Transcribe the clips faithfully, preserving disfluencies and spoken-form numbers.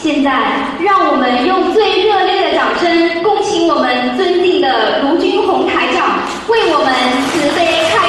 现在，让我们用最热烈的掌声，恭请我们尊敬的卢军宏台长为我们慈悲开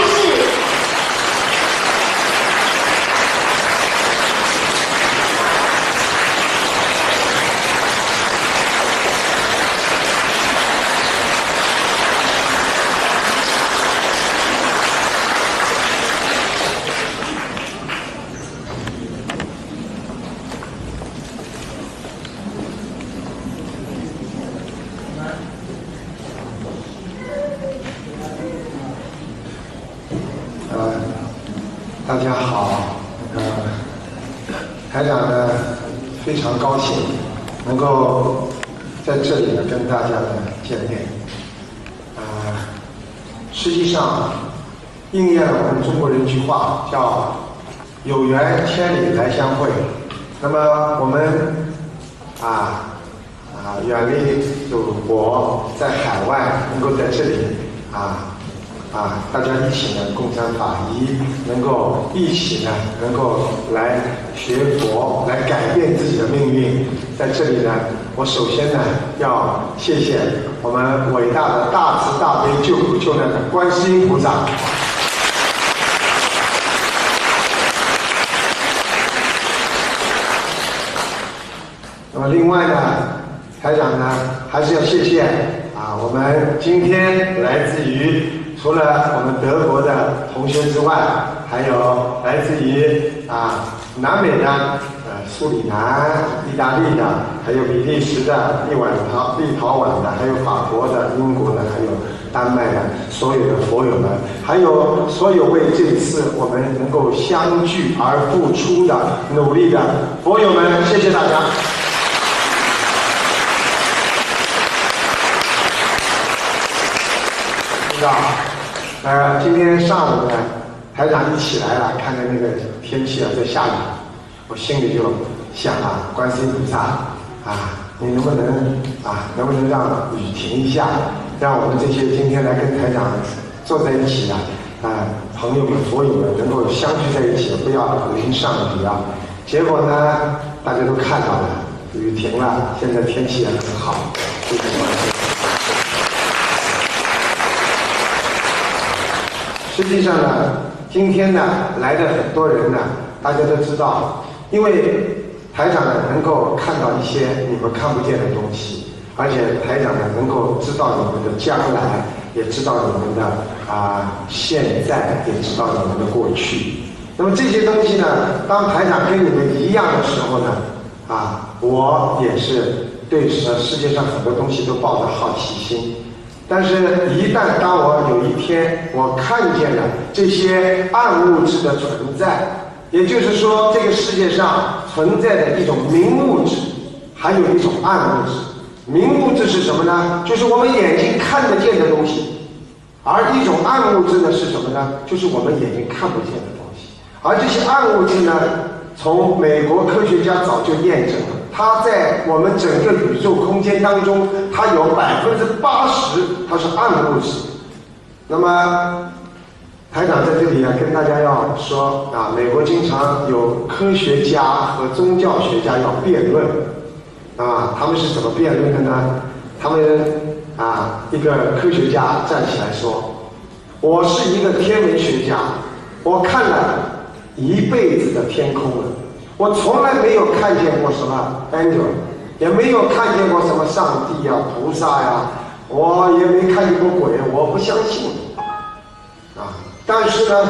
应验了我们中国人一句话，叫“有缘千里来相会”。那么我们啊啊远离祖国，在海外能够在这里啊啊大家一起呢共襄法医，能够一起呢能够来学佛，来改变自己的命运。在这里呢，我首先呢要谢谢我们伟大的大慈大悲救苦救难的观世音菩萨。那么另外呢，台长呢还是要谢谢啊，我们今天来自于除了我们德国的同学之外，还有来自于啊南美的呃苏里南、意大利的，还有比利时的、立晚陶立陶宛的，还有法国的、英国的，还有丹麦的所有的佛友们，还有所有为这次我们能够相聚而付出的努力的佛友们，谢谢大家。呃，今天上午呢，台长一起来了，看见那个天气啊在下雨，我心里就想啊，观世音菩萨啊，你能不能啊，能不能让雨停一下，让我们这些今天来跟台长坐在一起的啊朋友们、佛友们能够相聚在一起，不要淋上雨啊。结果呢，大家都看到了，雨停了，现在天气也很好，谢谢观世音。实际上呢，今天呢来的很多人呢，大家都知道，因为台长呢能够看到一些你们看不见的东西，而且台长呢能够知道你们的将来，也知道你们的啊、呃、现在，也知道你们的过去。那么这些东西呢，当台长跟你们一样的时候呢，啊，我也是对世界上很多东西都抱着好奇心。但是，一旦当我有一天我看见了这些暗物质的存在，也就是说，这个世界上存在的一种明物质，还有一种暗物质。明物质是什么呢？就是我们眼睛看得见的东西，而一种暗物质呢是什么呢？就是我们眼睛看不见的东西。而这些暗物质呢，从美国科学家早就验证了。它在我们整个宇宙空间当中，它有百分之八十它是暗物质。那么，台长在这里啊，跟大家要说啊，美国经常有科学家和宗教学家要辩论啊，他们是怎么辩论的呢？他们啊，一个科学家站起来说：“我是一个天文学家，我看了一辈子的天空了。”我从来没有看见过什么 angel， 也没有看见过什么上帝呀、啊、菩萨呀、啊，我也没看见过鬼，我不相信。啊，但是呢，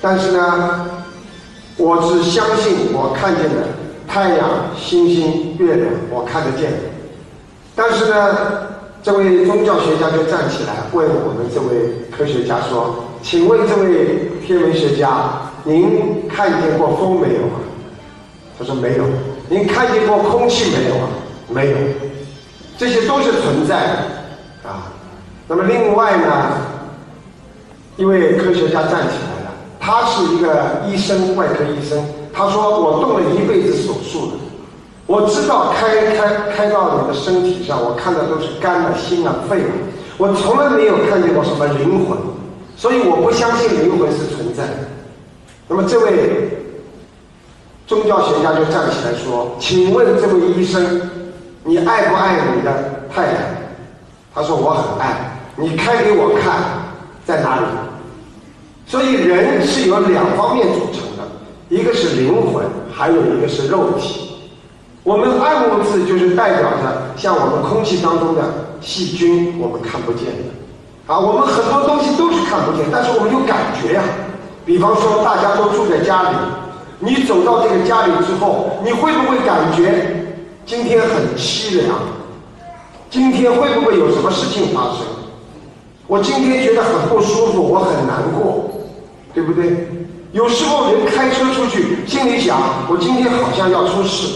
但是呢，我只相信我看见的太阳、星星、月亮，我看得见。但是呢，这位宗教学家就站起来问我们这位科学家说：“请问这位天文学家？”您看见过风没有啊？他说没有。您看见过空气没有啊？没有。这些都是存在的啊。那么另外呢，一位科学家站起来了，他是一个医生，外科医生。他说：“我动了一辈子手术了，我知道开开开到你的身体上，我看到都是肝啊、心啊、肺啊，我从来没有看见过什么灵魂，所以我不相信灵魂是存在的。”那么这位宗教学家就站起来说：“请问这位医生，你爱不爱你的太太？”他说：“我很爱。”你开给我看，在哪里？所以人是由两方面组成的，一个是灵魂，还有一个是肉体。我们暗物质就是代表着像我们空气当中的细菌，我们看不见的啊，我们很多东西都是看不见，但是我们有感觉呀、啊。比方说，大家都住在家里，你走到这个家里之后，你会不会感觉今天很凄凉？今天会不会有什么事情发生？我今天觉得很不舒服，我很难过，对不对？有时候人开车出去，心里想：我今天好像要出事。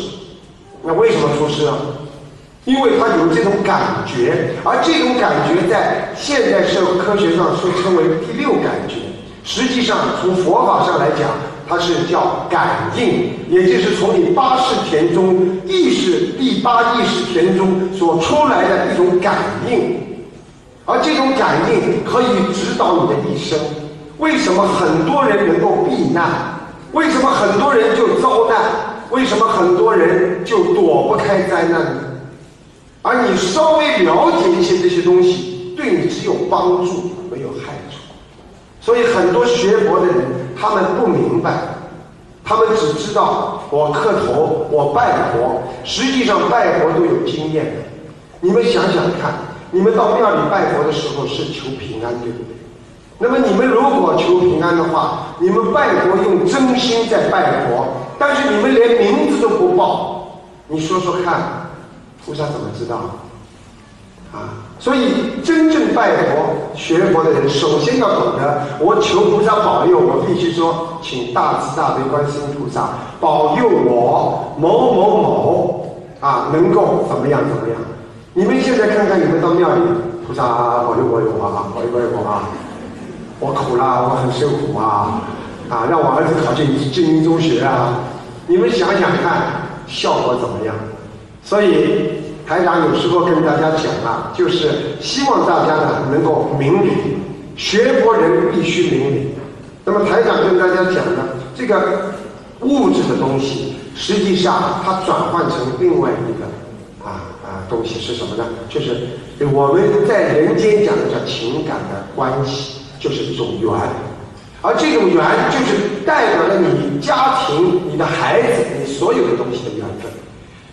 那为什么出事啊？因为他有这种感觉，而这种感觉在现代社会科学上所称为第六感觉。实际上，从佛法上来讲，它是叫感应，也就是从你八识田中意识第八意识田中所出来的一种感应，而这种感应可以指导你的一生。为什么很多人能够避难？为什么很多人就遭难？为什么很多人就躲不开灾难呢？而你稍微了解一些这些东西，对你只有帮助，没有害处。所以很多学佛的人，他们不明白，他们只知道我磕头，我拜佛。实际上拜佛都有经验的。你们想想看，你们到庙里拜佛的时候是求平安，对不对？那么你们如果求平安的话，你们拜佛用真心在拜佛，但是你们连名字都不报，你说说看，菩萨怎么知道？啊！所以，真正拜佛、学佛的人，首先要懂得，我求菩萨保佑，我必须说，请大慈大悲观世音菩萨保佑我某某某啊，能够怎么样怎么样？你们现在看看，你们到庙里，菩萨保佑我有啊，保佑我有啊，我苦啦，我很受苦啊，啊，让我儿子考进精英中学啊，你们想想看，效果怎么样？所以。台长有时候跟大家讲啊，就是希望大家呢能够明理，学佛人必须明理。那么台长跟大家讲呢，这个物质的东西，实际上它转换成另外一个啊啊东西是什么呢？就是我们在人间讲的叫情感的关系，就是一种缘，而这种缘就是代表了你家庭、你的孩子、你所有的东西的缘分。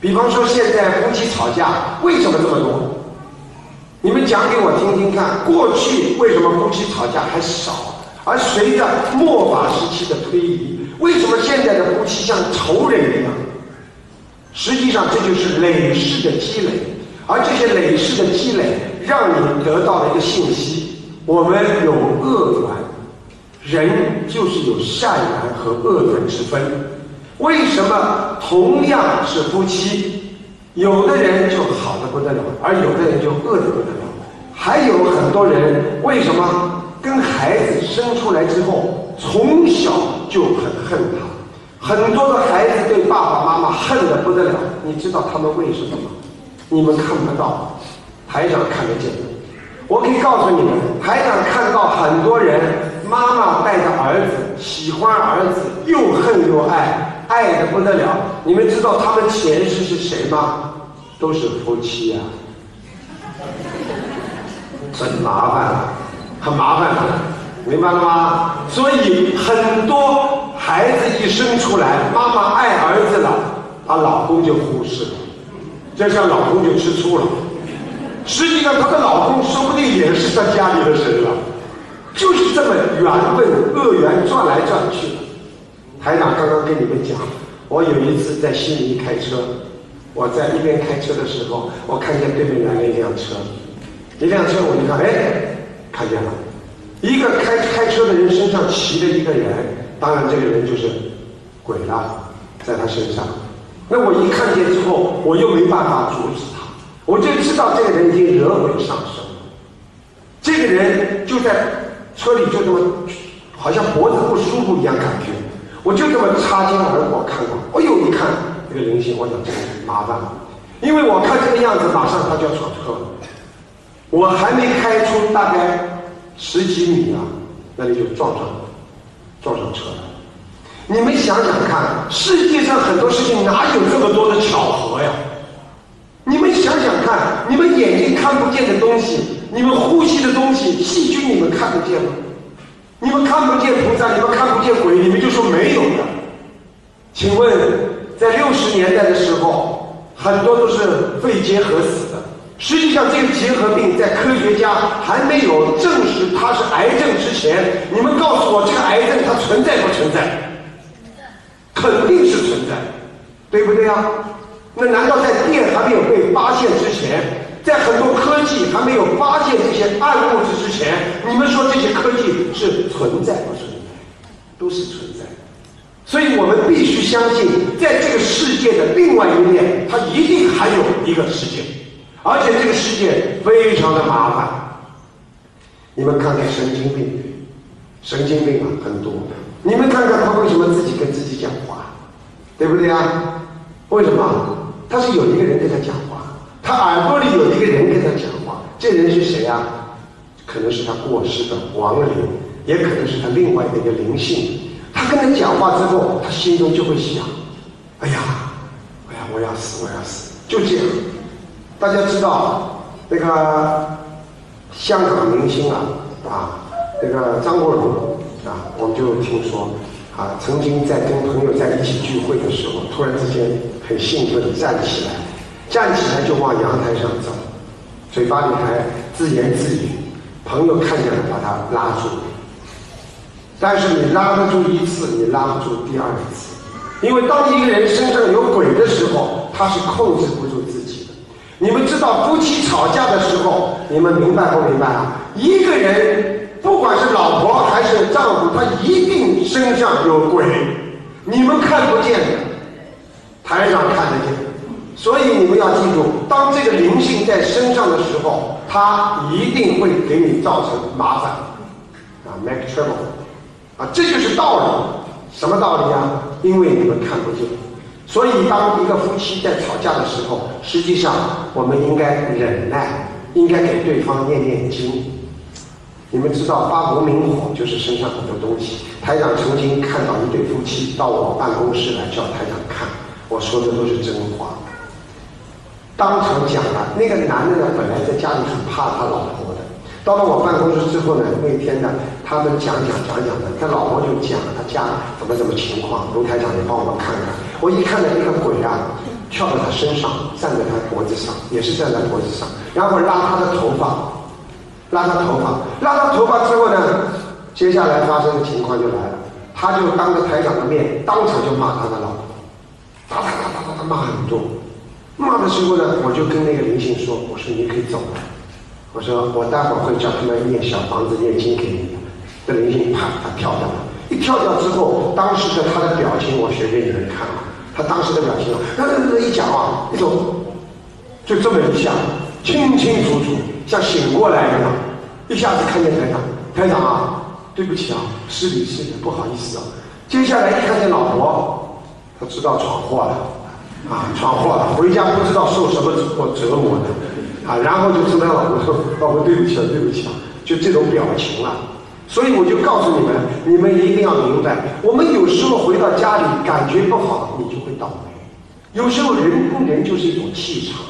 比方说，现在夫妻吵架为什么这么多？你们讲给我听听看。过去为什么夫妻吵架还少？而随着末法时期的推移，为什么现在的夫妻像仇人一样？实际上，这就是累世的积累，而这些累世的积累，让你得到了一个信息：我们有恶缘，人就是有善缘和恶缘之分。为什么同样是夫妻，有的人就好得不得了，而有的人就恶得不得了？还有很多人为什么跟孩子生出来之后，从小就很恨他？很多的孩子对爸爸妈妈恨得不得了，你知道他们为什么吗？你们看不到，台长看得见。我可以告诉你们，台长看到很多人，妈妈带着儿子，喜欢儿子，又恨又爱。爱得不得了，你们知道他们前世是谁吗？都是夫妻啊，真麻烦了，很麻烦了，明白了吗？所以很多孩子一生出来，妈妈爱儿子了，她老公就忽视了，就像老公就吃醋了。实际上，她的老公说不定也是她家里的神了，就是这么缘分恶缘转来转去的。台长刚刚跟你们讲，我有一次在悉尼开车，我在一边开车的时候，我看见对面来了一辆车，一辆车我就看，哎，看见了，一个开开车的人身上骑着一个人，当然这个人就是鬼了，在他身上。那我一看见之后，我又没办法阻止他，我就知道这个人已经惹鬼上身了。这个人就在车里就这么，好像脖子不舒服一样感觉。我就这么擦肩而过，看过，哎呦，一看这个灵性，我想这个麻烦了，因为我看这个样子，马上他就要闯祸了。我还没开出大概十几米啊，那里就撞上，撞上车了。你们想想看，世界上很多事情哪有这么多的巧合呀？你们想想看，你们眼睛看不见的东西，你们呼吸的东西，细菌你们看得见吗？你们看不见菩萨，你们看不见鬼，你们就说没有的。请问，在六十年代的时候，很多都是肺结核死的。实际上，这个结核病在科学家还没有证实它是癌症之前，你们告诉我，这个癌症它存在不存在？ 肯定是存在，对不对啊？那难道在电还没有被发现之前，在很多科技还没有发现这些暗物质之前，你们说这些科技是存在不存在？都是存在。所以我们必须相信，在这个世界的另外一面，它一定还有一个世界，而且这个世界非常的麻烦。你们看看神经病，神经病啊，很多。 你们看看他为什么自己跟自己讲话，对不对啊？为什么？他是有一个人跟他讲话，他耳朵里有一个人跟他讲话，这人是谁啊？可能是他过世的亡灵，也可能是他另外的一个灵性。他跟他讲话之后，他心中就会想：哎呀，哎呀，我要死，我要死，就这样。大家知道那个香港明星啊，啊，那个张国荣。 啊，我们就听说，啊，曾经在跟朋友在一起聚会的时候，突然之间很兴奋地站起来，站起来就往阳台上走，嘴巴里还自言自语，朋友看见了把他拉住，但是你拉得住一次，你拉不住第二次，因为当一个人身上有鬼的时候，他是控制不住自己的。你们知道夫妻吵架的时候，你们明白不明白啊？一个人。 不管是老婆还是丈夫，他一定身上有鬼，你们看不见的，台上看得见。所以你们要记住，当这个灵性在身上的时候，它一定会给你造成麻烦，啊 ，make trouble， 啊，这就是道理。什么道理啊？因为你们看不见。所以当一个夫妻在吵架的时候，实际上我们应该忍耐，应该给对方念念经。 你们知道发无名火就是身上很多东西。台长曾经看到一对夫妻到我办公室来叫台长看，我说的都是真话，当场讲了。那个男的呢，本来在家里很怕他老婆的，到了我办公室之后呢，那天呢，他们讲讲讲讲的，他老婆就讲他家怎么怎么情况，卢台长你帮我们看看。我一看到那个鬼啊，跳到他身上，站在他脖子上，也是站在脖子上，然后拉他的头发。 拉他头发，拉他头发之后呢，接下来发生的情况就来了。他就当着台长的面，当场就骂他的老婆，打打打打打打骂很多。骂的时候呢，我就跟那个灵性说：“我说你可以走了，我说我待会儿会叫他们念小房子念经给你的。”这灵性啪，他跳掉了。一跳掉之后，当时的他的表情，我学给你们看啊，他当时的表情啊，那一讲啊，一走，就这么一下，清清楚楚。 像醒过来一样，一下子看见台长，台长啊，对不起啊，失礼失礼，不好意思啊。接下来一看见老婆，他知道闯祸了，啊，闯祸了，回家不知道受什么折磨的，啊，然后就跟他老婆说，老婆对不起啊，对不起啊，就这种表情啊。所以我就告诉你们，你们一定要明白，我们有时候回到家里感觉不好，你就会倒霉。有时候人跟人就是一种气场。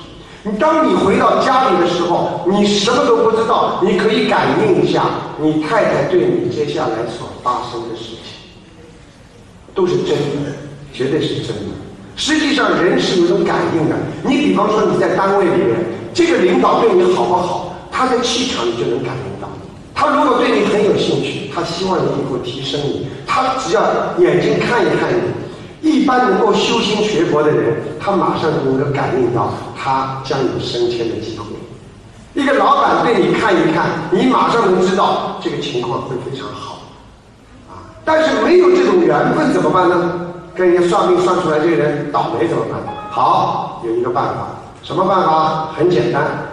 你当你回到家里的时候，你什么都不知道，你可以感应一下你太太对你接下来所发生的事情，都是真的，绝对是真的。实际上，人是有种感应的。你比方说你在单位里面，这个领导对你好不好，他的气场你就能感应到。他如果对你很有兴趣，他希望你以后提升你，他只要眼睛看一看你。 一般能够修心学佛的人，他马上就能够感应到他将有升迁的机会。一个老板对你看一看，你马上能知道这个情况会非常好，啊！但是没有这种缘分怎么办呢？跟人家算命算出来这个人倒霉怎么办？好，有一个办法，什么办法？很简单，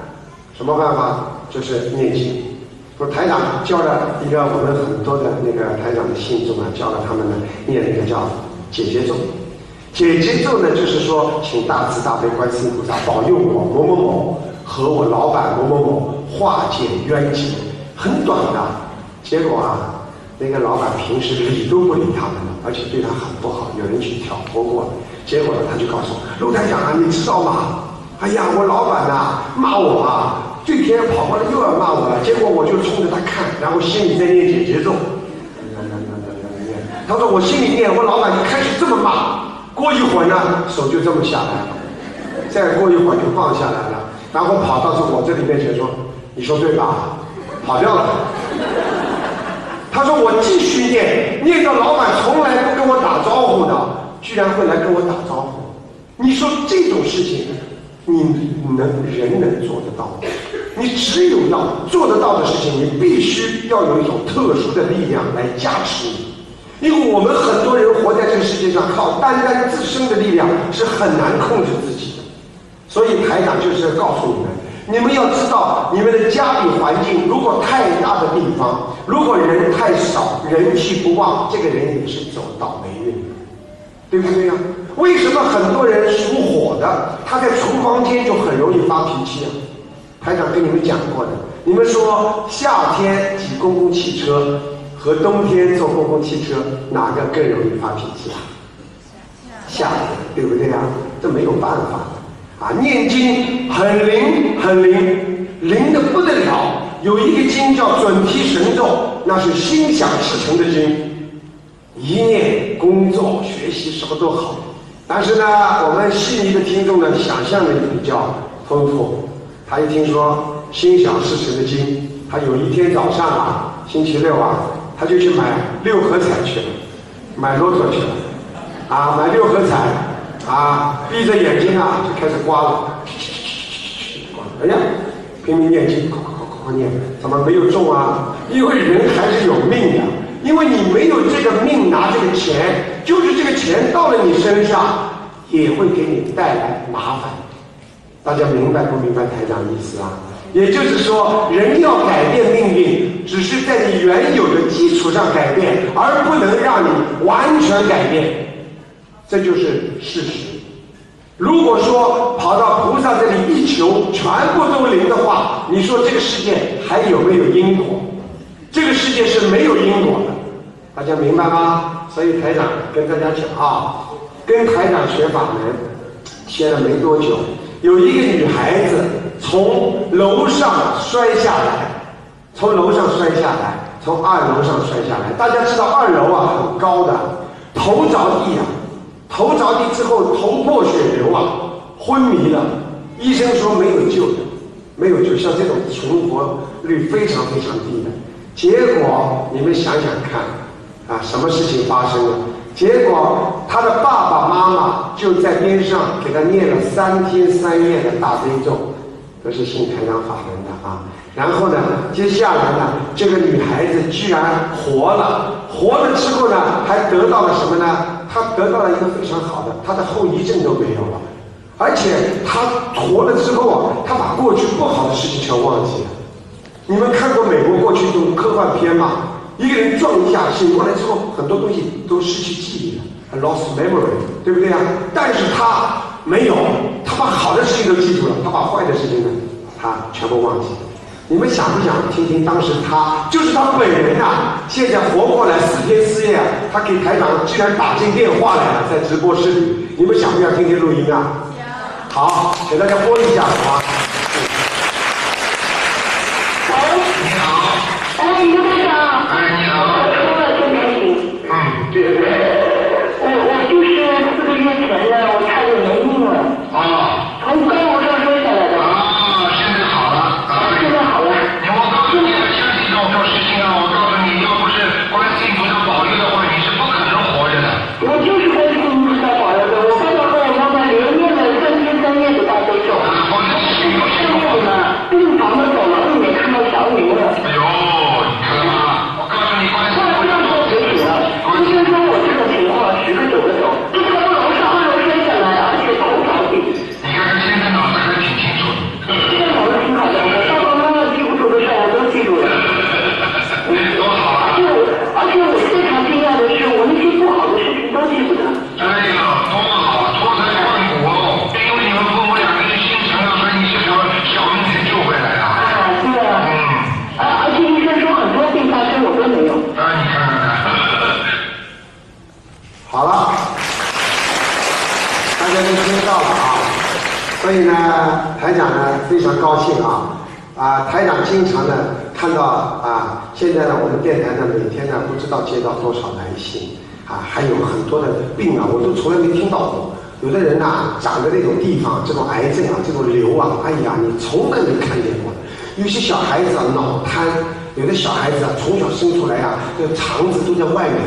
什么办法？就是念经。 我台长教了一个我们很多的那个台长的信众啊，教了他们呢念那个叫。 解结咒，解结咒呢，就是说，请大慈大悲观世音菩萨保佑我某某某和我老板某某某化解冤结，很短的。结果啊，那个老板平时理都不理他们了，而且对他好不好，有人去挑拨过了。结果他就告诉我，陆台长啊，你知道吗？哎呀，我老板呐、啊、骂我啊，这天跑过来又要骂我了。结果我就冲着他看，然后心里在念解结咒。他说我心里念，我老板就开始这么骂。过一会儿呢，手就这么下来了。 再过一会儿就放下来了，然后跑到我这里面前说：“你说对吧？”跑掉了。他说：“我继续念，念到老板从来不跟我打招呼的，居然会来跟我打招呼。你说这种事情，你能人能做得到吗？你只有要做得到的事情，你必须要有一种特殊的力量来加持你。” 因为我们很多人活在这个世界上，靠单单自身的力量是很难控制自己的。所以台长就是告诉你们，你们要知道，你们的家里环境如果太大的地方，如果人太少，人气不旺，这个人也是走倒霉运，对不对呀、啊？为什么很多人属火的，他在厨房间就很容易发脾气啊？台长跟你们讲过的，你们说夏天挤公共汽车。 和冬天坐公共汽车，哪个更容易发脾气啊？夏天，对不对啊？这没有办法啊！念经很灵，很灵，灵的不得了。有一个经叫准提神咒，那是心想事成的经，一念工作、学习什么都好。但是呢，我们悉尼的听众呢，想象力比较丰富。他一听说心想事成的经，他有一天早上啊，星期六啊。 他就去买六合彩去了，买骆驼去了，啊，买六合彩，啊，闭着眼睛啊就开始刮了，哎呀，拼命念经，快快快快快念，怎么没有中啊？因为人还是有命的，因为你没有这个命拿这个钱，就是这个钱到了你身上，也会给你带来麻烦。大家明白不明白台长的意思啊？ 也就是说，人要改变命运，只是在你原有的基础上改变，而不能让你完全改变，这就是事实。如果说跑到菩萨这里一求，全部都灵的话，你说这个世界还有没有因果？这个世界是没有因果的，大家明白吗？所以台长跟大家讲啊，跟台长学法门，学了没多久，有一个女孩子。 从楼上摔下来，从楼上摔下来，从二楼上摔下来。大家知道二楼啊很高的，头着地啊，头着地之后头破血流啊，昏迷了。医生说没有救的，没有救。像这种存活率非常非常低的。结果你们想想看，啊，什么事情发生了？结果他的爸爸妈妈就在边上给他念了三天三夜的大悲咒。 都是信台长法门的啊，然后呢，接下来呢，这个女孩子居然活了，活了之后呢，还得到了什么呢？她得到了一个非常好的，她的后遗症都没有了，而且她活了之后啊，她把过去不好的事情全忘记了。你们看过美国过去这种科幻片吗？一个人撞一下，醒过来之后，很多东西都失去记忆了 ，lost memory， 对不对啊？但是她。 没有，他把好的事情都记住了，他把坏的事情呢，他全部忘记了。你们想不想听听当时他就是他本人呐、啊？现在活过来四天四夜，他给台长居然打进电话来了，在直播室里，你们想不想听听录音啊？好，给大家播一下好吗？好，哎，你好，哎，你好，我抽了这个东西，嗯，对对对。 病床都走了，都没看到小女儿。哎呦，你看到吗？我告诉你，关键。时间就听到了啊，所以呢，台长呢非常高兴啊。 啊，台长经常呢看到啊，现在呢我们电台呢每天呢不知道接到多少来信啊，还有很多的病啊，我都从来没听到过。有的人呐、啊、长的那种地方，这种癌症啊，这种瘤啊，哎呀，你从来没看见过。有些小孩子啊脑瘫，有的小孩子啊从小生出来啊，这个肠子都在外面，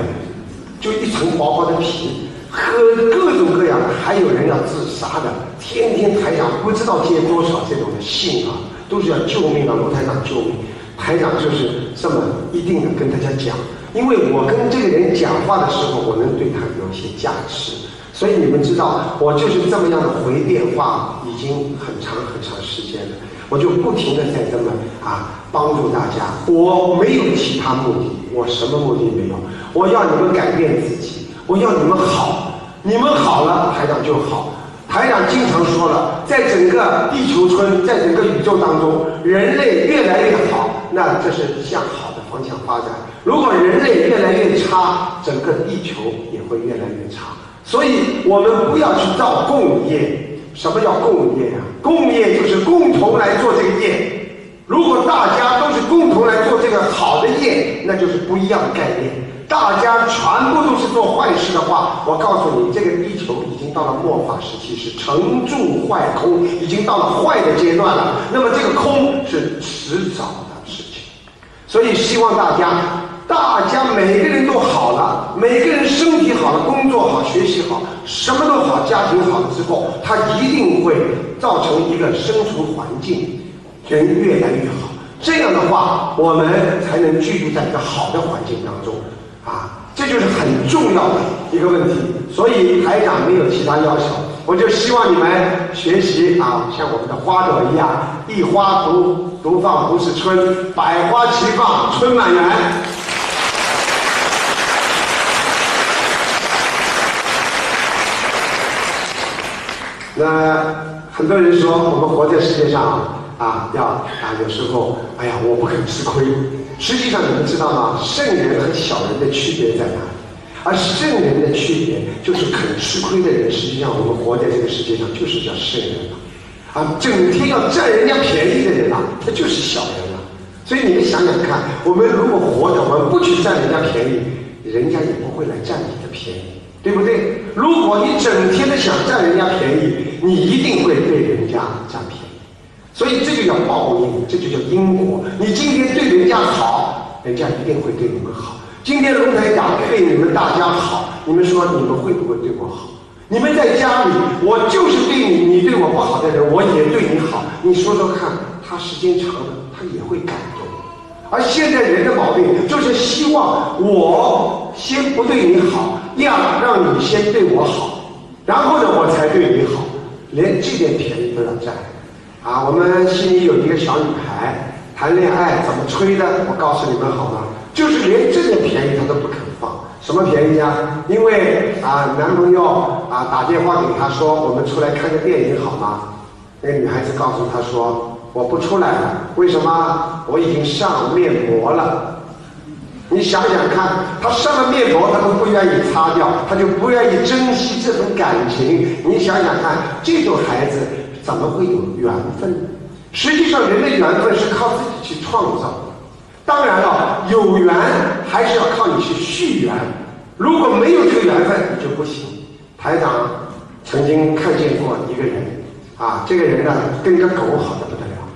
就一层薄薄的皮，各各种各样的，还有人要自杀的，天天台长不知道接多少这种的信啊。 都是要救命啊！罗台长救命！台长就是这么一定的跟大家讲，因为我跟这个人讲话的时候，我能对他有一些加持，所以你们知道，我就是这么样的回电话已经很长很长时间了，我就不停的在这么啊帮助大家。我没有其他目的，我什么目的没有，我要你们改变自己，我要你们好，你们好了，台长就好。 台长经常说了，在整个地球村，在整个宇宙当中，人类越来越好，那这是向好的方向发展。如果人类越来越差，整个地球也会越来越差。所以，我们不要去造共业。什么叫共业啊？共业就是共同来做这个业。如果大家都是共同来做这个好的业，那就是不一样的概念。 大家全部都是做坏事的话，我告诉你，这个地球已经到了末法时期，是成住坏空，已经到了坏的阶段了。那么这个空是迟早的事情，所以希望大家，大家每个人都好了，每个人身体好了，工作好，学习好，什么都好，家庭好了之后，它一定会造成一个生存环境，人越来越好。这样的话，我们才能居住在一个好的环境当中。 啊，这就是很重要的一个问题，所以台长没有其他要求，我就希望你们学习啊，像我们的花朵一样，一花独独放不是春，百花齐放春满园。那很多人说，我们活在世界上啊，要啊，有时候，哎呀，我不肯吃亏。 实际上，你们知道吗？圣人和小人的区别在哪里？而圣人的区别就是肯吃亏的人。实际上，我们活在这个世界上就是叫圣人了，啊，整天要占人家便宜的人啊，他就是小人了。所以你们想想看，我们如果活着，我们不去占人家便宜，人家也不会来占你的便宜，对不对？如果你整天的想占人家便宜，你一定会被人家占便宜。 所以这就叫报应，这就叫因果。你今天对人家好，人家一定会对你们好。今天龙台长对你们大家好，你们说你们会不会对我好？你们在家里，我就是对你，你对我不好的人，我也对你好。你说说看，他时间长了，他也会感动。而现在人的毛病就是希望我先不对你好，要让你先对我好，然后呢，我才对你好，连这点便宜都要占。 啊，我们心里有一个小女孩，谈恋爱怎么吹的？我告诉你们好吗？就是连这点便宜她都不肯放，什么便宜啊？因为啊，男朋友啊打电话给她说，我们出来看个电影好吗？那个女孩子告诉她说，我不出来了，为什么？我已经上面膜了。你想想看，她上了面膜，她都不愿意擦掉，她就不愿意珍惜这份感情。你想想看，这种孩子。 怎么会有缘分？实际上，人的缘分是靠自己去创造的。当然了，有缘还是要靠你去续缘。如果没有这个缘分，你就不行。台长曾经看见过一个人，啊，这个人呢跟个狗好的不得了，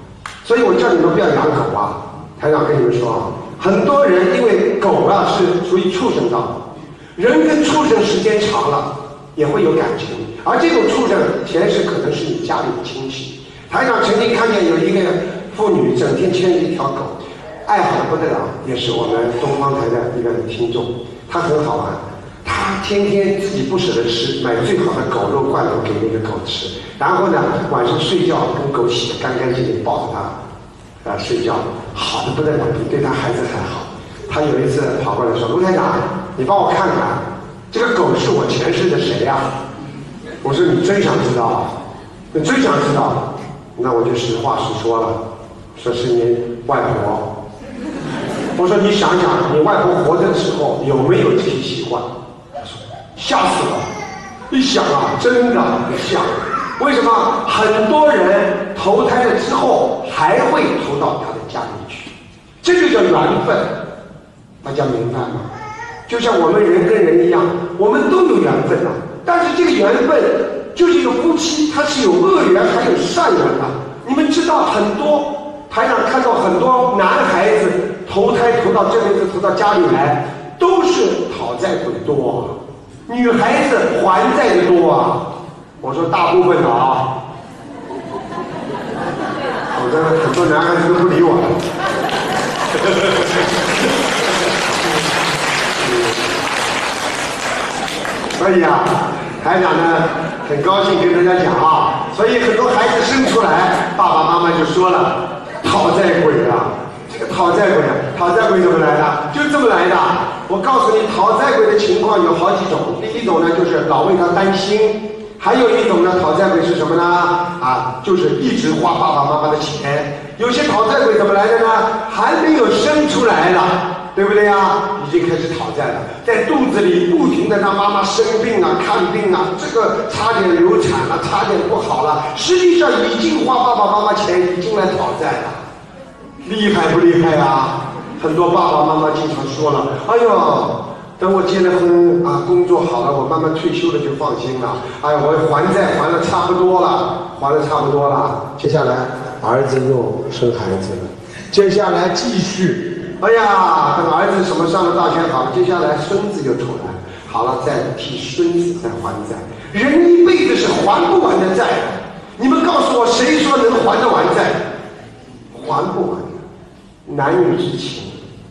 所以我叫你们不要养狗啊。台长跟你们说，很多人因为狗啊是属于畜生道，人跟畜生时间长了也会有感情。 而这种畜生，前世可能是你家里的亲戚。台长曾经看见有一个妇女整天牵着一条狗，爱好的不得了，也是我们东方台的一个听众。她很好玩，她天天自己不舍得吃，买最好的狗肉罐头给那个狗吃，然后呢晚上睡觉跟狗洗得干干净净，抱着它啊、呃、睡觉，好的不得了，比对她孩子还好。她有一次跑过来说：“卢台长，你帮我看看，这个狗是我前世的谁呀、啊？” 我说你真想知道，你真想知道，那我就实话实说了，说是你外婆。我说你想想，你外婆活着的时候有没有这些习惯？他说吓死我，一想啊，真的像。为什么很多人投胎了之后还会投到他的家里去？这就叫缘分，大家明白吗？就像我们人跟人一样，我们都有缘分啊。但是这个缘分就是一个夫妻，它是有恶缘还有善缘的。你们知道很多台上看到很多男孩子投胎投到这边子，投到家里来，都是讨债鬼多，女孩子还债的多啊。我说大部分的啊，我这很多男孩子都不理我了。所以啊，台长呢很高兴跟大家讲啊，所以很多孩子生出来，爸爸妈妈就说了，讨债鬼啊，这个讨债鬼啊，讨债鬼怎么来的？就这么来的。我告诉你，讨债鬼的情况有好几种。第一种呢，就是老为他担心；还有一种呢，讨债鬼是什么呢？啊，就是一直花爸爸妈妈的钱。有些讨债鬼怎么来的呢？还没有生出来了，对不对呀、啊？已经开始讨债了，在肚子里不停的让妈妈生病啊、看病啊，这个差点流产了，差点不好了。实际上已经花爸爸妈妈钱，已经来讨债了，厉害不厉害啊？很多爸爸妈妈经常说了，哎呦，等我结了婚啊，工作好了，我慢慢退休了就放心了。哎，我还债还了差不多了，还了差不多了。接下来儿子又生孩子了，接下来继续，哎呀，等儿子什么上了大学好了，接下来孙子又出来，好了再替孙子再还债。人一辈子是还不完的债，你们告诉我谁说能还得完债？还不完。男女之情、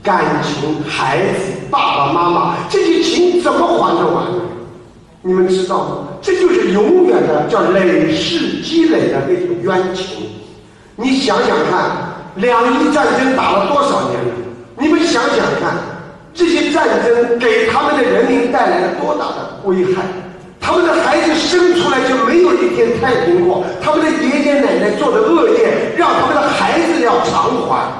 感情、孩子、爸爸妈妈，这些情怎么还得完呢？你们知道吗？这就是永远的叫累世积累的那种冤情。你想想看，两伊战争打了多少年了？你们想想看，这些战争给他们的人民带来了多大的危害？他们的孩子生出来就没有一天太平过，他们的爷爷奶奶做的恶业，让他们的孩子要偿还。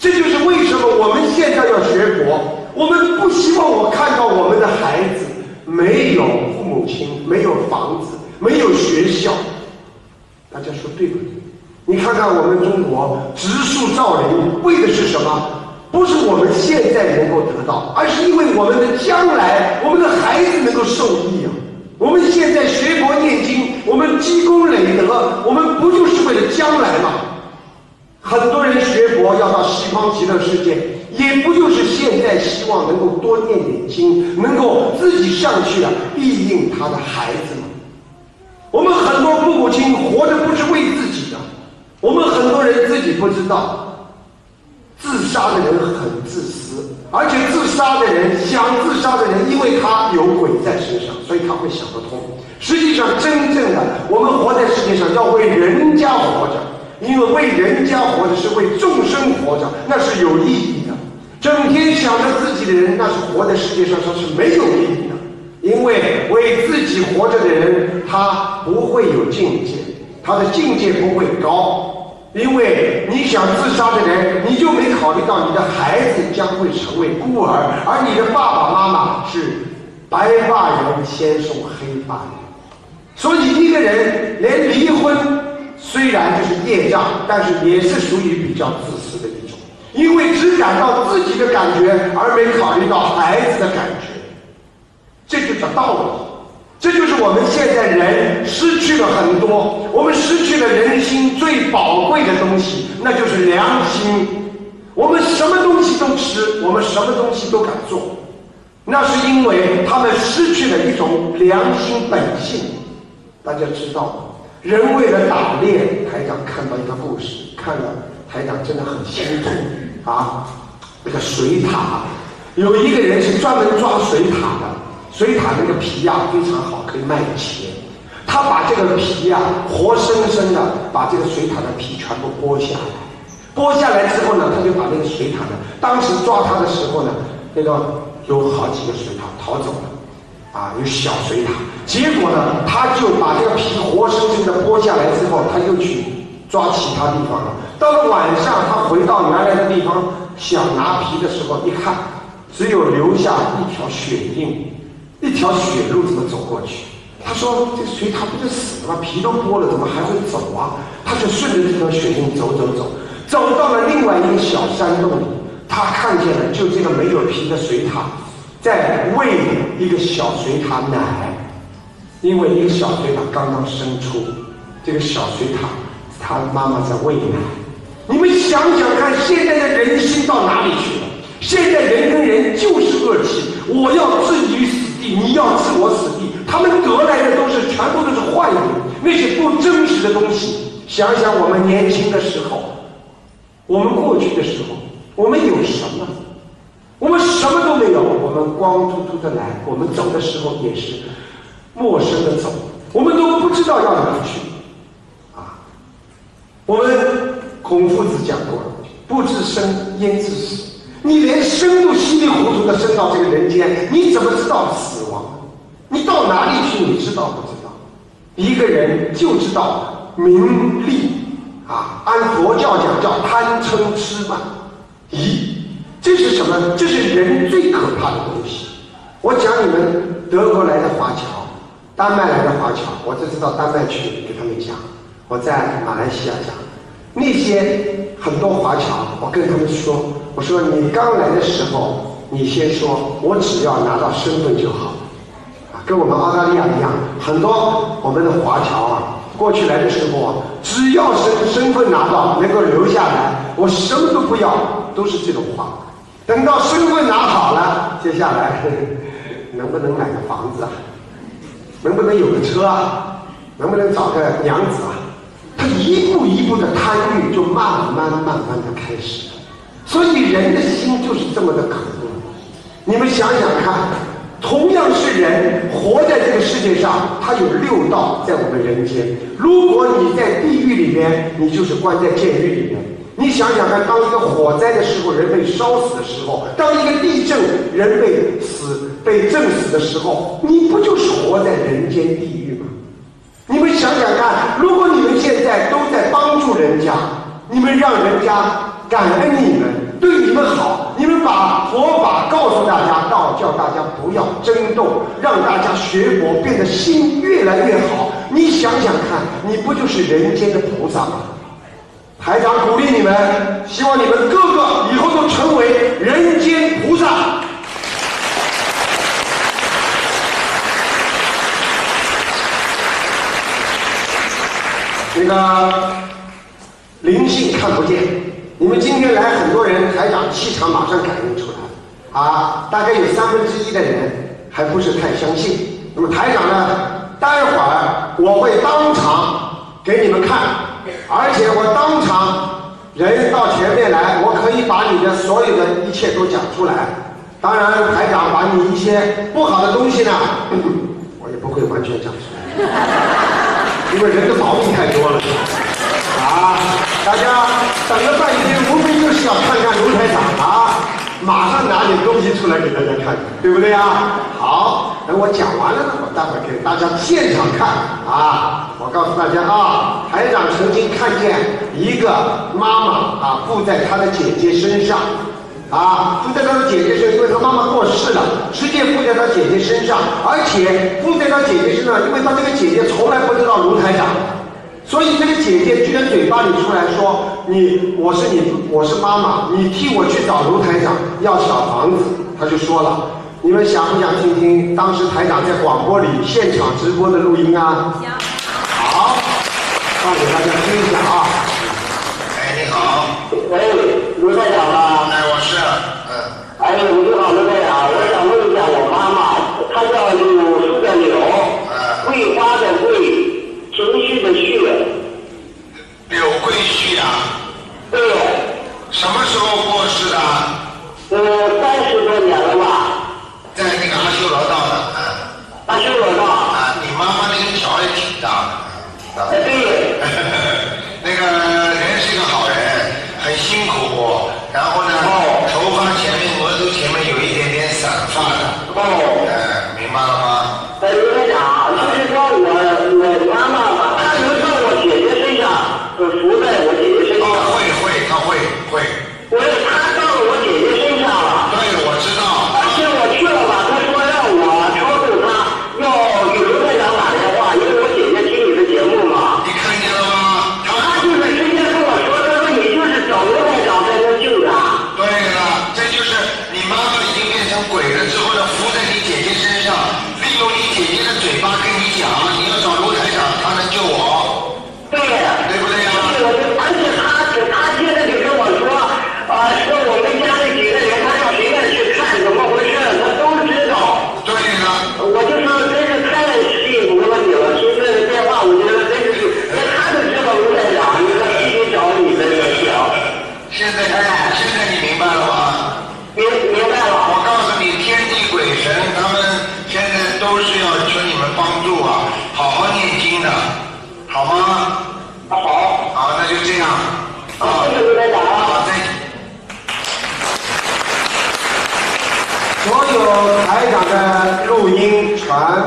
这就是为什么我们现在要学佛，我们不希望我看到我们的孩子没有父母亲，没有房子，没有学校。大家说对不对？你看看我们中国植树造林，为的是什么？不是我们现在能够得到，而是因为我们的将来，我们的孩子能够受益啊。我们现在学佛念经，我们积功累德，我们不就是为了将来吗？很多人学佛要到西方极乐世界，也不就是现在希望能够多念点经，能够自己上去啊，庇应他的孩子们。我们很多父母亲活着不是为自己的，我们很多人自己不知道，自杀的人很自私，而且自杀的人想自杀的人，因为他有鬼在身上，所以他会想不通。实际上，真正的我们活在世界上，要为人家活着。因为为人家活着是为众生活着，那是有意义的。整天想着自己的人，那是活在世界上说是没有意义的。因为为自己活着的人，他不会有境界，他的境界不会高。因为你想自杀的人，你就没考虑到你的孩子将会成为孤儿，而你的爸爸妈妈是白发人先送黑发人。所以一个人连离婚，虽然这是业障，但是也是属于比较自私的一种，因为只感到自己的感觉，而没考虑到孩子的感觉，这就叫道理。这就是我们现在人失去了很多，我们失去了人心最宝贵的东西，那就是良心。我们什么东西都吃，我们什么东西都敢做，那是因为他们失去了一种良心本性。大家知道吗？人为了打猎，台长看到一个故事，看了台长真的很心痛啊！那个水獭，有一个人是专门抓水獭的，水獭那个皮呀、啊、非常好，可以卖钱。他把这个皮呀、啊、活生生的把这个水獭的皮全部剥下来，剥下来之后呢，他就把那个水獭呢，当时抓他的时候呢，那个有好几个水獭逃走了。啊，有小水獭，结果呢，他就把这个皮活生生的剥下来之后，他又去抓其他地方了。到了晚上，他回到原来的地方想拿皮的时候，一看，只有留下一条血印，一条血路怎么走过去？他说：“这隋唐不就死了吗？皮都剥了，怎么还会走啊？”他就顺着这条血路走走走，走到了另外一个小山洞里，他看见了就这个没有皮的隋唐在喂一个小隋唐奶，因为一个小隋唐刚刚生出，这个小隋唐他妈妈在喂奶。你们想想看，现在的人心到哪里去了？现在人跟人就是恶气，我要置你于死地，你要置我死地。他们得来的都是全部都是幻影，那些不真实的东西。想想我们年轻的时候，我们过去的时候，我们有什么？我们什么都没有，我们光秃秃的来，我们走的时候也是陌生的走，我们都不知道要哪去。啊，我们孔夫子讲过了，不知生焉知死。你连生都稀里糊涂的生到这个人间，你怎么知道死亡？你到哪里去？你知道不知道？一个人就知道名利啊，按佛教讲叫贪嗔痴慢疑，这是什么？这是人最可怕的东西。我讲你们德国来的华侨，丹麦来的华侨，我这次到丹麦去给他们讲，我在马来西亚讲，那些很多华侨，我跟他们说。我说你刚来的时候，你先说我只要拿到身份就好，啊，跟我们澳大利亚一样，很多我们的华侨啊，过去来的时候啊，只要身身份拿到，能够留下来，我什么都不要，都是这种话。等到身份拿好了，接下来呵呵能不能买个房子啊？能不能有个车啊？能不能找个娘子啊？他一步一步的贪欲就慢慢慢慢的开始。所以人的心就是这么的可恶。你们想想看，同样是人活在这个世界上，他有六道在我们人间。如果你在地狱里面，你就是关在监狱里面。你想想看，当一个火灾的时候，人被烧死的时候；当一个地震，人被死被震死的时候，你不就是活在人间地狱吗？你们想想看，如果你们现在都在帮助人家，你们让人家感恩你们，对你们好，你们把佛法告诉大家，道教大家不要争斗，让大家学佛，变得心越来越好。你想想看，你不就是人间的菩萨吗？台长鼓励你们，希望你们个个以后都成为人间菩萨。这个灵性看不见。你们今天来很多人，台长气场马上感应出来，啊，大概有三分之一的人还不是太相信。那么台长呢，待会儿我会当场给你们看，而且我当场人到前面来，我可以把你的所有的一切都讲出来。当然，台长把你一些不好的东西呢，嗯，我也不会完全讲出来，因为人的毛病太多了。啊，大家等了半天，无非就是要看看卢台长啊，马上拿点东西出来给大家看，对不对啊？好，等我讲完了呢，我待会儿给大家现场看啊。我告诉大家啊，台长曾经看见一个妈妈啊，附在她的姐姐身上，啊，附在她的姐姐身上，因为她妈妈过世了，直接附在她姐姐身上，而且附在她姐姐身上，因为她这个姐姐从来不知道卢台长。所以这个姐姐居然嘴巴里出来说：“你，我是你，我是妈妈，你替我去找卢台长要小房子。”她就说了，你们想不想听听当时台长在广播里现场直播的录音啊？想。好，放给大家听一下啊。哎，你好。喂，卢台长吗？哎，我是。嗯。哎，你好，卢台长，我想问一下我妈妈，她叫柳树的柳，桂花的桂。情绪的绪，柳桂绪啊。对。什么时候过世的？呃，三十多年了吧。在那个阿修罗道的。阿修罗道。啊，你妈妈那个脚也挺大的。啊，对。那个人是个好人，很辛苦，然后呢，哦，头发前面、额头前面有一点点散发的。哦。呃，明白了吗？呃，因为啥？就是说我我妈妈。不在我姐姐身上。哦，会会，他会会。我他到了我姐姐身上了。对，我知道。而且我去了吧，他说让我超度理解您的嘴巴跟你讲，你要找卢台长，他能救我。对呀。对不对呀？对，我就而且他他接着就跟我说，啊，说我们家里几个人，他上医院去看怎么回事，他都知道。对呀。我就说真是太幸福了你了，所以这个电话我觉得真是，那他都知道卢台长，你说必须找你的也行。现在他现在你明白了吗？明明白了。我告诉你，天地鬼神他们。 都是要求你们帮助啊，好好念经的，好吗？啊、好，好，那就这样。啊，谢谢卢台长。好，再见。所有台长的录音全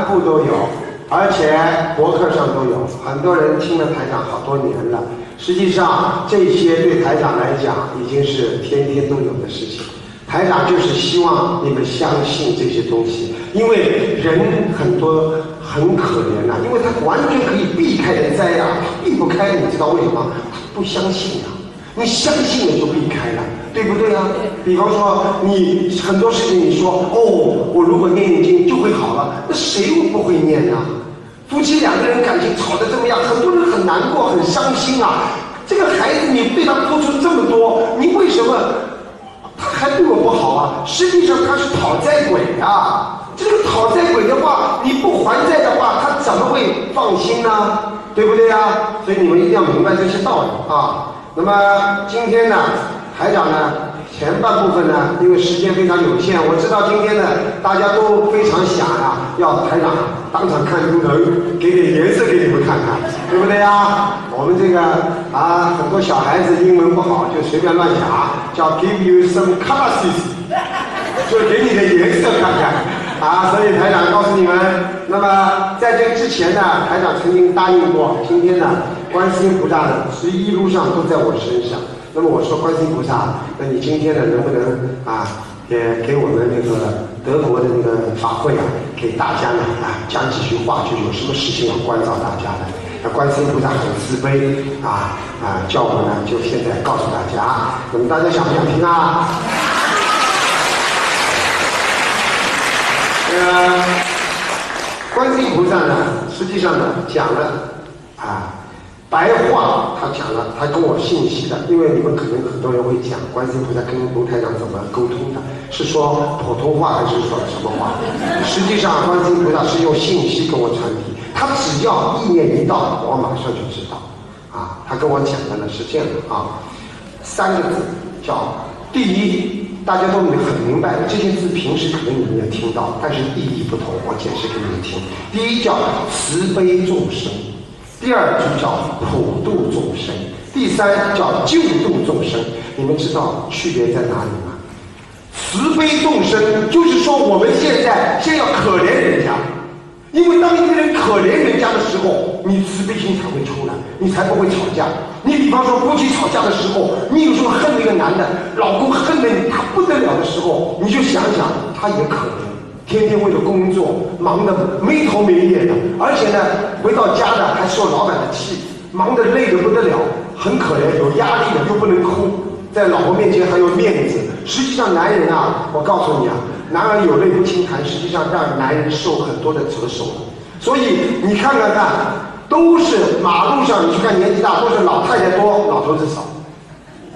部都有，而且博客上都有。很多人听了台长好多年了，实际上这些对台长来讲已经是天天都有的事情。 台长就是希望你们相信这些东西，因为人很多很可怜呐、啊，因为他完全可以避开人灾呀、啊，避不开，你知道为什么？他不相信啊，你相信了就避开了，对不对啊？比方说你很多事情，你说哦，我如果念念经就会好了，那谁不会念呢、啊？夫妻两个人感情吵得这么样，很多人很难过，很伤心啊。这个孩子你对他付出这么多，你为什么？ 他还对我不好啊！实际上他是讨债鬼啊！这个讨债鬼的话，你不还债的话，他怎么会放心呢？对不对呀、啊？所以你们一定要明白这些道理啊！那么今天呢，台长呢，前半部分呢，因为时间非常有限，我知道今天呢，大家都非常想啊，要台长当场看图腾，给点颜色给你们看看，对不对呀、啊？我们这个啊，很多小孩子英文不好，就随便乱想。 叫 give you some colors， 就给你的颜色看看啊！所以台长告诉你们，那么在这之前呢，台长曾经答应过，今天呢，观世音菩萨呢，十一路上都在我身上。那么我说，观世音菩萨，那你今天呢，能不能啊，也给我们那个德国的那个法会啊，给大家呢啊讲几句话，就有什么事情要关照大家的。 那观世音菩萨很慈悲啊啊，叫我呢就现在告诉大家，那么大家想不想听啊？呃，观世音菩萨呢，实际上呢讲了啊白话，他讲了，他跟我信息的，因为你们可能很多人会讲观世音菩萨跟卢台长怎么沟通的，是说普通话还是说什么话？实际上观世音菩萨是用信息跟我传递。 他只要意念一到，我马上就知道，啊，他跟我讲的呢是这样的啊，三个字叫第一，大家都很明白，这些字平时可能你们也听到，但是意义不同，我解释给你们听。第一叫慈悲众生，第二就叫普度众生，第三叫救度众生。你们知道区别在哪里吗？慈悲众生就是说我们现在先要可怜人家。 因为当一个人可怜人家的时候，你慈悲心才会出来，你才不会吵架。你比方说夫妻吵架的时候，你有时候恨那个男的，老公恨得你他不得了的时候，你就想想他也可怜，天天为了工作忙得没头没脸的，而且呢回到家呢还受老板的气，忙得累得不得了，很可怜，有压力的又不能哭，在老婆面前还有面子。实际上，男人啊，我告诉你啊。 男儿有泪不轻弹，实际上让男人受很多的折寿。所以你看看看，都是马路上，你去看年纪大都是老太太多，老头子少。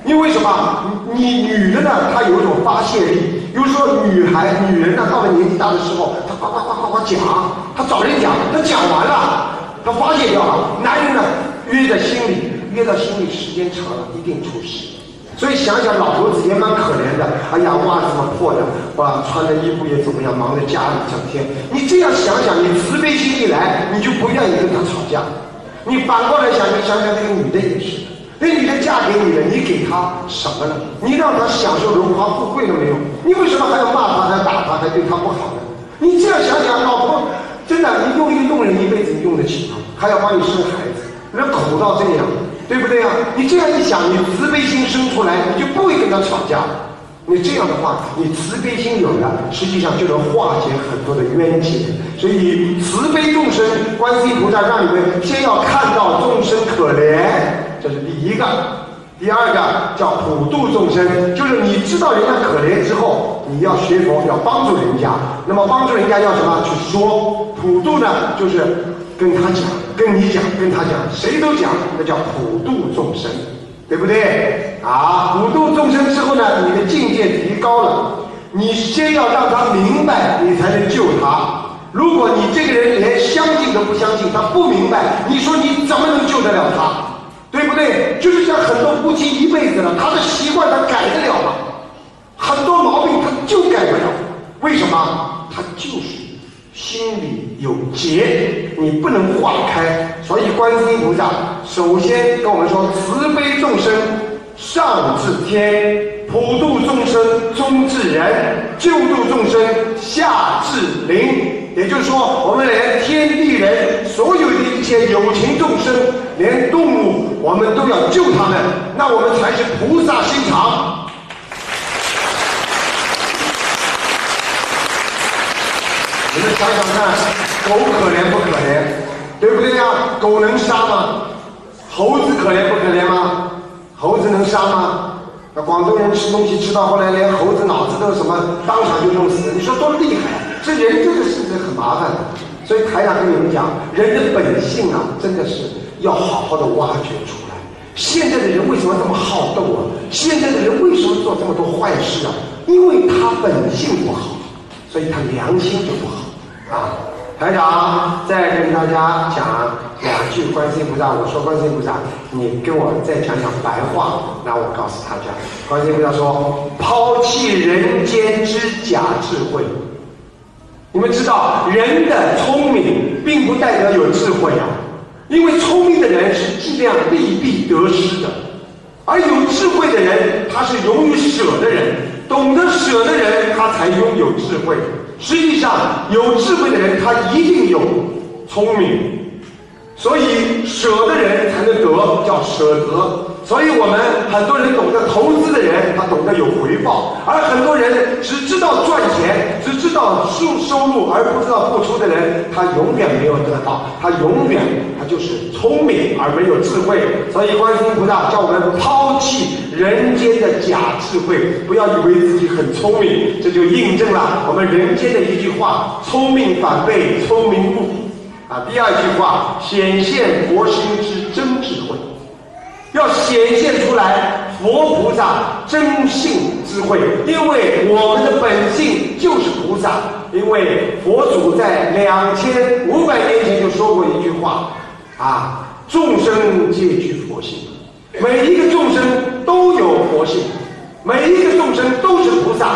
因为什么？你女的呢，她有一种发泄力。比如说女孩、女人呢，到了年纪大的时候，她呱呱呱呱呱讲，她找人讲，她讲完了，她发泄掉了。男人呢，憋在心里，憋到心里时间长了，一定出事。 所以想想老头子也蛮可怜的，哎呀，袜子嘛破的，哇，穿的衣服也怎么样，忙着家里整天。你这样想想，你慈悲心一来，你就不愿意跟他吵架。你反过来想，你想想那个女的也是，那女的嫁给你了，你给她什么呢？你让她享受荣华富贵了没有？你为什么还要骂她，还打她，还对她不好呢？你这样想想，老婆真的，你用一个佣人一辈子，你用得起吗？还要帮你生孩子，人苦到这样。 对不对啊？你这样一想，你慈悲心生出来，你就不会跟他吵架。你这样的话，你慈悲心有了，实际上就能化解很多的冤结。所以慈悲众生，观世音菩萨让你们先要看到众生可怜，这是第一个。第二个叫普度众生，就是你知道人家可怜之后，你要学佛，要帮助人家。那么帮助人家要什么？去说。普度呢，就是跟他讲，跟你讲，跟他讲，谁都讲，那叫普度众生，对不对？啊，普度众生之后呢，你的境界提高了。你先要让他明白，你才能救他。如果你这个人连相信都不相信，他不明白，你说你怎么能救得了他？ 对不对？就是像很多夫妻一辈子了，他的习惯他改得了吗？很多毛病他就改不了，为什么？他就是心里有结，你不能化开。所以观世音菩萨首先跟我们说：慈悲众生，上至天；普度众生，中至人；救度众生，下至灵。 也就是说，我们连天地人所有的一切有情众生，连动物，我们都要救他们，那我们才是菩萨心肠。你们想想看，狗可怜不可怜？对不对呀？狗能杀吗？猴子可怜不可怜吗？猴子能杀吗？ 那广东人吃东西吃到后来，连猴子脑子都什么，当场就弄死。你说多厉害！这人这个事情很麻烦的，所以台长跟你们讲，人的本性啊，真的是要好好的挖掘出来。现在的人为什么这么好斗啊？现在的人为什么做这么多坏事啊？因为他本性不好，所以他良心就不好啊。台长再跟大家讲。 两句观世音菩萨，我说观世音菩萨，你跟我再讲讲白话，那我告诉大家，观世音菩萨说，抛弃人间之假智慧。你们知道，人的聪明并不代表有智慧啊，因为聪明的人是尽量利弊得失的，而有智慧的人，他是勇于舍的人，懂得舍的人，他才拥有智慧。实际上，有智慧的人，他一定有聪明。 所以舍的人才能得，叫舍得。所以我们很多人懂得投资的人，他懂得有回报；而很多人只知道赚钱，只知道收收入而不知道付出的人，他永远没有得到，他永远他就是聪明而没有智慧。所以观世音菩萨叫我们抛弃人间的假智慧，不要以为自己很聪明，这就印证了我们人间的一句话：聪明反被聪明误。 啊，第二句话，显现佛心之真智慧，要显现出来佛菩萨真性智慧，因为我们的本性就是菩萨。因为佛祖在两千五百年前就说过一句话，啊，众生皆具佛性，每一个众生都有佛性，每一个众生都是菩萨。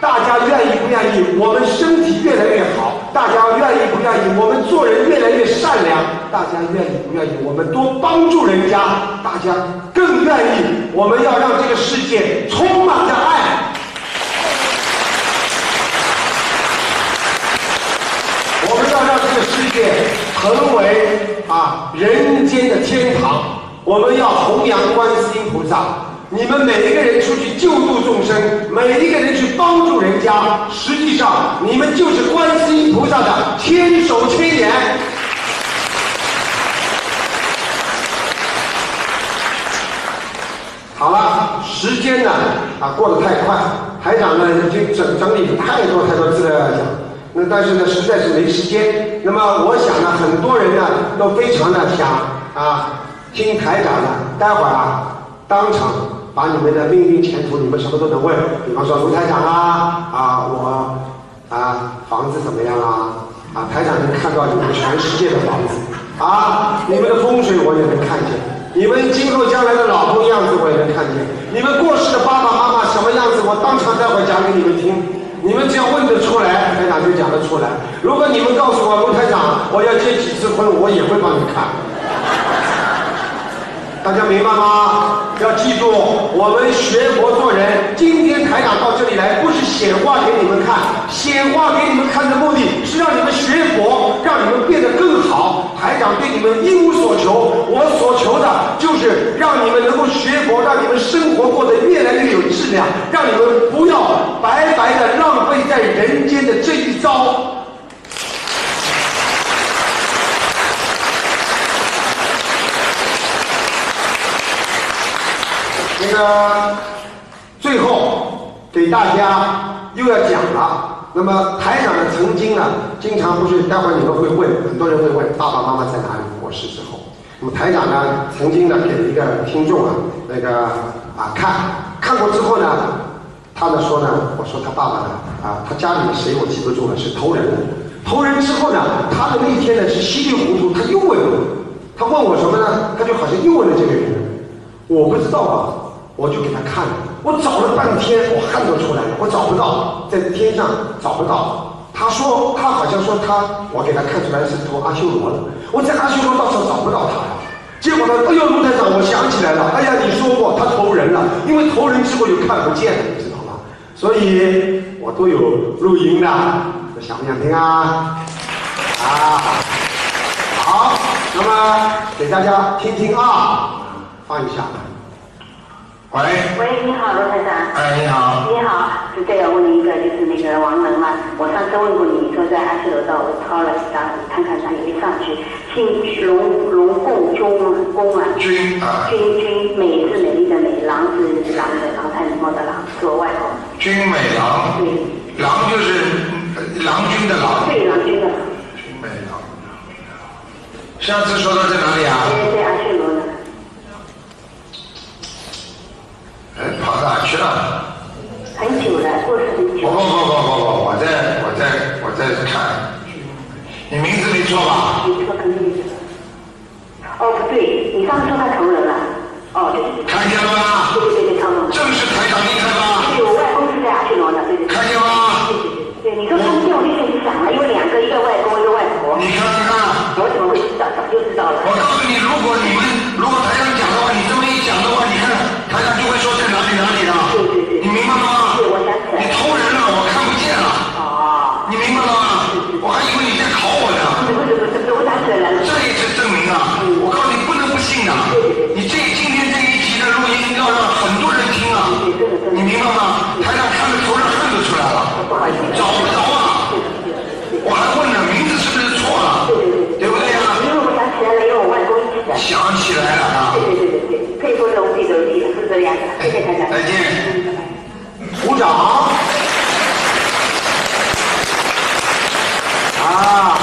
大家愿意不愿意？我们身体越来越好。 大家愿意不愿意？我们做人越来越善良。大家愿意不愿意？我们多帮助人家。大家更愿意。我们要让这个世界充满着爱。我们要让这个世界成为啊人间的天堂。我们要弘扬观世音菩萨。 你们每一个人出去救度众生，每一个人去帮助人家，实际上你们就是观世音菩萨的千手千眼。好了，时间呢啊过得太快，台长呢已经整整理太多太多资料要讲，那但是呢实在是没时间。那么我想呢，很多人呢都非常的想啊听台长的，待会儿啊当场。 把你们的命运前途，你们什么都能问。比方说卢台长啊，啊我啊房子怎么样啊？啊台长能看到你们全世界的房子啊，你们的风水我也能看见，你们今后将来的老公样子我也能看见，你们过世的爸爸妈妈什么样子，我当场待会讲给你们听。 你们只要问得出来，台长就讲得出来。如果你们告诉我卢台长我要结几次婚，我也会帮你看。 大家明白吗？要记住，我们学佛做人。今天台长到这里来，不是显化给你们看，显化给你们看的目的是让你们学佛，让你们变得更好。台长对你们一无所求，我所求的就是让你们能够学佛，让你们生活过得越来越有质量，让你们不要白白的浪费在人间的这一遭。 那个，最后给大家又要讲了。那么台长呢，曾经呢，经常不是，待会你们会问，很多人会问爸爸妈妈在哪里过世之后，那么台长呢，曾经呢给一个听众啊，那个啊看看过之后呢，他呢说呢，我说他爸爸呢啊，他家里谁我记不住了，是投人的，投人之后呢，他的那天呢是稀里糊涂，他又问我，他问我什么呢？他就好像又问了这个人，我不知道啊。 我就给他看了，我找了半天，我汗都出来了，我找不到，在天上找不到。他说他好像说他，我给他看出来是投阿修罗了。我在阿修罗道上找不到他了。结果呢，哎呦，卢台长，我想起来了，哎呀，你说过他投人了，因为投人之后又看不见了，你知道吗？所以我都有录音的，想不想听啊？啊，好，那么给大家听听啊，放一下。 喂，喂，你好，罗台长。哎，你好。你好，是这样问你一个，就是那个王能嘛，我上次问过你，说在阿修罗道我抄了一张，看看他也没上去。姓龙龙共军公啊，军啊，军军美是美丽的美，郎是狼的狼，太冷漠的狼，是我外公。军美郎。对。郎就是郎君的郎。对，郎君的郎。军美郎。上次说到在哪里啊？在阿修罗呢。 跑哪去了？很久了，过世很久。不不不不不不，我在我在我在看。你名字没错吧？没错，肯定没错。哦，不对，你上次说他投人了。哦，对对对。看见了吗？对对对，投人了。正是台长厉害吧？对，我外公是在阿修罗的，对对对。看见吗？对对对，你说他们叫我那天想了，有两个，一个外公，一个外婆。你看看。我怎么会知道？早就知道了。我告诉你，如果你们如果台长讲的话，你这么一讲的话，你看台长就会说。 哪里的？对对对，你明白了吗？对，我想起来。你偷人了，我看不见了。哦。你明白了吗？我还以为你在考我呢。不是不是不是，我想起来了。这也是证明啊！我告诉你，不能不信的。对对对。你这今天这一集的录音要让很多人听啊！你明白吗？台上看着头上汗都出来了。不好意思。找不着啊！我还问呢，名字是不是错了？对对对。对不对呀？因为我想起来了，因为我外公一起的。想起来了啊！对对对对对，佩服龙弟龙弟。 谢谢大家，再见。鼓掌。啊，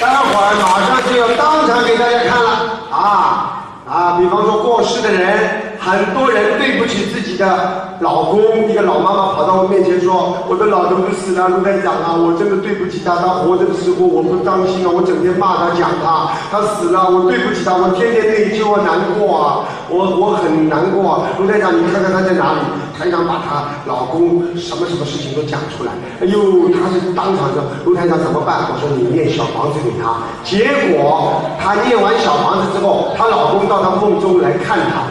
待会儿马上就要当场给大家看了啊啊！比方说过世的人，很多人对不起自己的老公，一个老妈妈跑到我面前说：“我的老头子死了，卢台长啊，我真的对不起他，他活着的时候我不当心啊，我整天骂他讲他，他死了我对不起他，我天天内疚啊，难过啊。” 我我很难过啊，卢台长，你看看他在哪里？台长把她老公什么什么事情都讲出来，哎呦，她是当场说，卢台长怎么办？我说你念小房子给她。结果她念完小房子之后，她老公到她梦中来看她，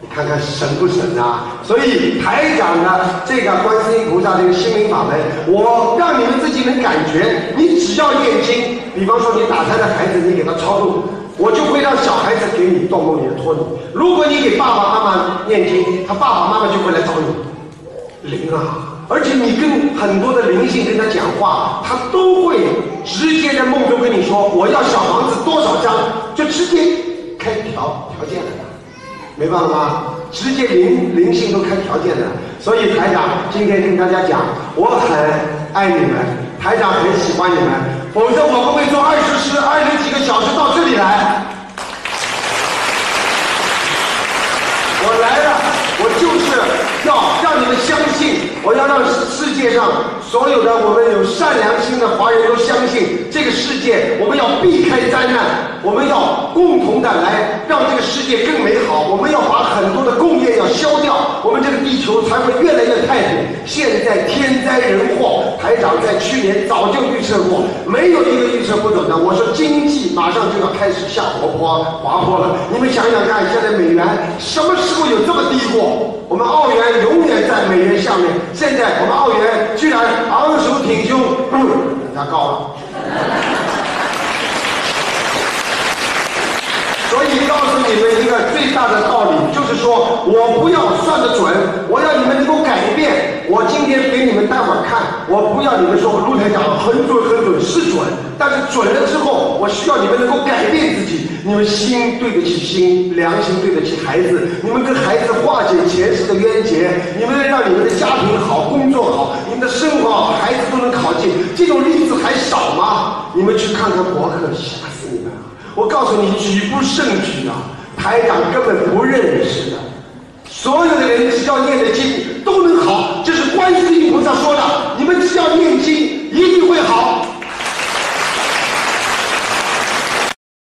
你看看神不神啊？所以台长呢，这个观世音菩萨这个心灵法门，我让你们自己能感觉，你只要念经，比方说你打胎的孩子，你给他超度。 我就会让小孩子给你做梦里的托你。如果你给爸爸妈妈念经，他爸爸妈妈就会来找你灵啊！而且你跟很多的灵性跟他讲话，他都会直接在梦中跟你说我要小房子多少张，就直接开条条件了，明白了吗？直接灵灵性都开条件了。所以台长今天跟大家讲，我很爱你们，台长很喜欢你们。 否则我不会坐二十时二十几个小时到这里来。我来了，我就是要让你们相信，我要让世界上所有的我们有善良心的华人都相信，这个世界我们要避开灾难，我们要共同的来让这个世界更美好。我们要把很多的共业要消掉，我们这个地球才会越来越太平。现在天灾人祸。 台长在去年早就预测过，没有一个预测不准的。我说经济马上就要开始下滑坡滑坡了，你们想想看，现在美元什么时候有这么低过？我们澳元永远在美元下面，现在我们澳元居然昂首挺胸，嗯，人家高了。所以告诉你们一个最大的道理，就是说我不要算得准，我要你们能够改变。 我今天给你们待会儿看，我不要你们说卢台长很准很准是准，但是准了之后，我需要你们能够改变自己，你们心对得起心，良心对得起孩子，你们跟孩子化解前世的冤结，你们让你们的家庭好，工作好，你们的生你们去看看博客，吓死你们了！我告诉你，举不胜举啊，台长根本不认识的。所有的人只要念得经，